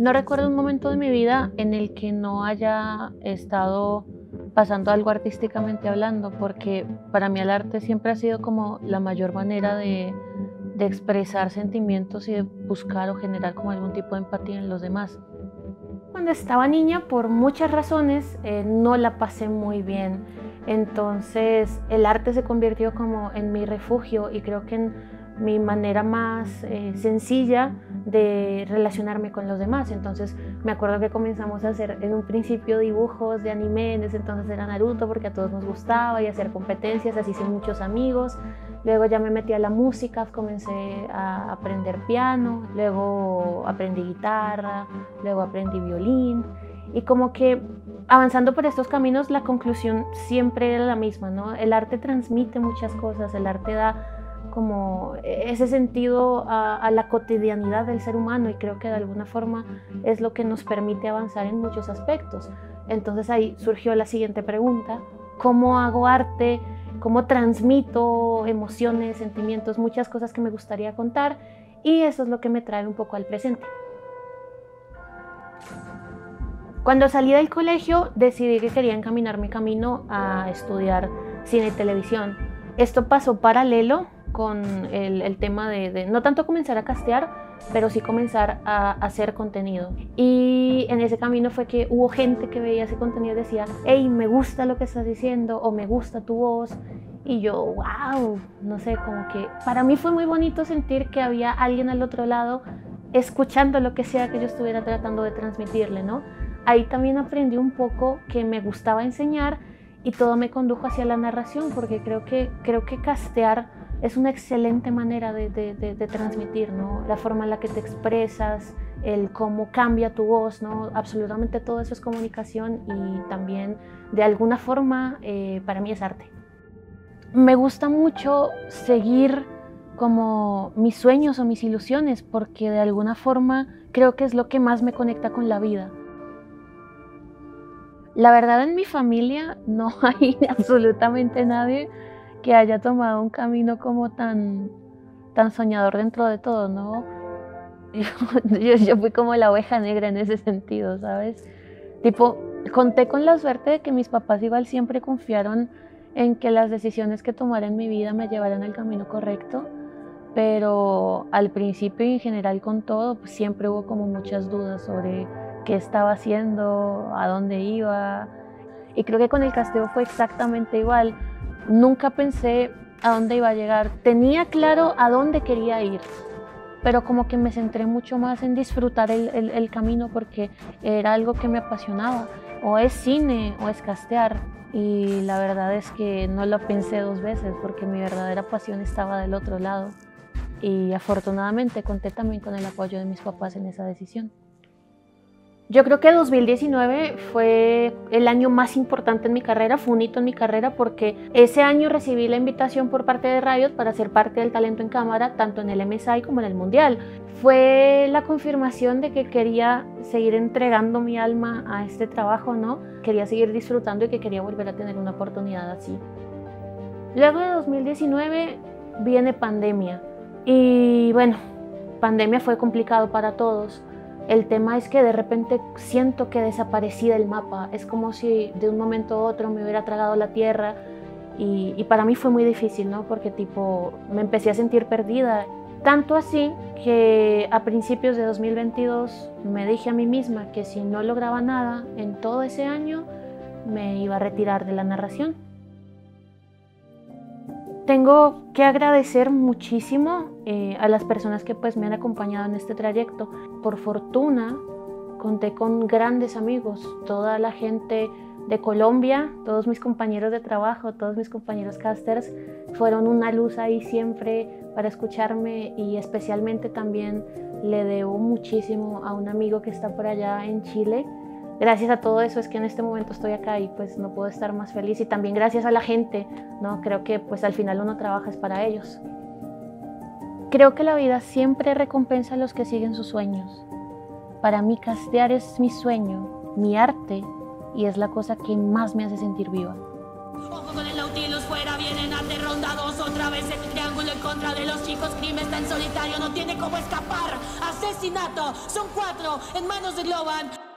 No recuerdo un momento de mi vida en el que no haya estado pasando algo artísticamente hablando, porque para mí el arte siempre ha sido como la mayor manera de expresar sentimientos y de buscar o generar como algún tipo de empatía en los demás. Cuando estaba niña, por muchas razones, no la pasé muy bien. Entonces el arte se convirtió como en mi refugio y creo que en mi manera más sencilla de relacionarme con los demás. Entonces me acuerdo que comenzamos a hacer en un principio dibujos de anime, en ese entonces era Naruto porque a todos nos gustaba, y hacer competencias, así hice muchos amigos. Luego ya me metí a la música, comencé a aprender piano, luego aprendí guitarra, luego aprendí violín, y como que avanzando por estos caminos la conclusión siempre era la misma, ¿no? El arte transmite muchas cosas, el arte da como ese sentido a la cotidianidad del ser humano, y creo que de alguna forma es lo que nos permite avanzar en muchos aspectos. Entonces ahí surgió la siguiente pregunta: ¿cómo hago arte? ¿Cómo transmito emociones, sentimientos? Muchas cosas que me gustaría contar, y eso es lo que me trae un poco al presente. Cuando salí del colegio decidí que quería encaminar mi camino a estudiar cine y televisión. Esto pasó paralelo con el tema de no tanto comenzar a castear, pero sí comenzar a hacer contenido. Y en ese camino fue que hubo gente que veía ese contenido y decía: hey, me gusta lo que estás diciendo, o me gusta tu voz. Y yo, wow, no sé, como que para mí fue muy bonito sentir que había alguien al otro lado escuchando lo que sea que yo estuviera tratando de transmitirle, ¿no? Ahí también aprendí un poco que me gustaba enseñar, y todo me condujo hacia la narración, porque creo que castear es una excelente manera de transmitir, ¿no? La forma en la que te expresas, el cómo cambia tu voz, ¿no? Absolutamente todo eso es comunicación, y también de alguna forma para mí es arte. Me gusta mucho seguir como mis sueños o mis ilusiones, porque de alguna forma creo que es lo que más me conecta con la vida. La verdad, en mi familia no hay absolutamente nadie que haya tomado un camino como tan soñador dentro de todo, ¿no? Yo fui como la oveja negra en ese sentido, ¿sabes? Tipo, conté con la suerte de que mis papás igual siempre confiaron en que las decisiones que tomara en mi vida me llevaran al camino correcto, pero al principio y en general con todo, pues siempre hubo como muchas dudas sobre qué estaba haciendo, a dónde iba, y creo que con el casteo fue exactamente igual. Nunca pensé a dónde iba a llegar. Tenía claro a dónde quería ir, pero como que me centré mucho más en disfrutar el camino, porque era algo que me apasionaba. O es cine o es castear. Y la verdad es que no lo pensé dos veces, porque mi verdadera pasión estaba del otro lado. Y afortunadamente conté también con el apoyo de mis papás en esa decisión. Yo creo que 2019 fue el año más importante en mi carrera, fue un hito en mi carrera, porque ese año recibí la invitación por parte de Riot para ser parte del talento en cámara, tanto en el MSI como en el Mundial. Fue la confirmación de que quería seguir entregando mi alma a este trabajo, ¿no? Quería seguir disfrutando y que quería volver a tener una oportunidad así. Luego de 2019 viene pandemia, y bueno, pandemia fue complicado para todos. El tema es que de repente siento que desaparecí del mapa. Es como si de un momento a otro me hubiera tragado la tierra, y para mí fue muy difícil, ¿no? Porque tipo me empecé a sentir perdida. Tanto así que a principios de 2022 me dije a mí misma que si no lograba nada en todo ese año me iba a retirar de la narración. Tengo que agradecer muchísimo a las personas que pues me han acompañado en este trayecto. Por fortuna conté con grandes amigos, toda la gente de Colombia, todos mis compañeros de trabajo, todos mis compañeros casters fueron una luz ahí siempre para escucharme, y especialmente también le debo muchísimo a un amigo que está por allá en Chile. Gracias a todo eso es que en este momento estoy acá, y pues no puedo estar más feliz. Y también gracias a la gente, ¿no? Creo que pues al final uno trabaja es para ellos. Creo que la vida siempre recompensa a los que siguen sus sueños. Para mí castear es mi sueño, mi arte y es la cosa que más me hace sentir viva. Ojo con el Nautilus fuera, vienen aterrondados otra vez. El triángulo en contra de los chicos, crimen está en solitario, no tiene cómo escapar. Asesinato, son 4 en manos de Globan.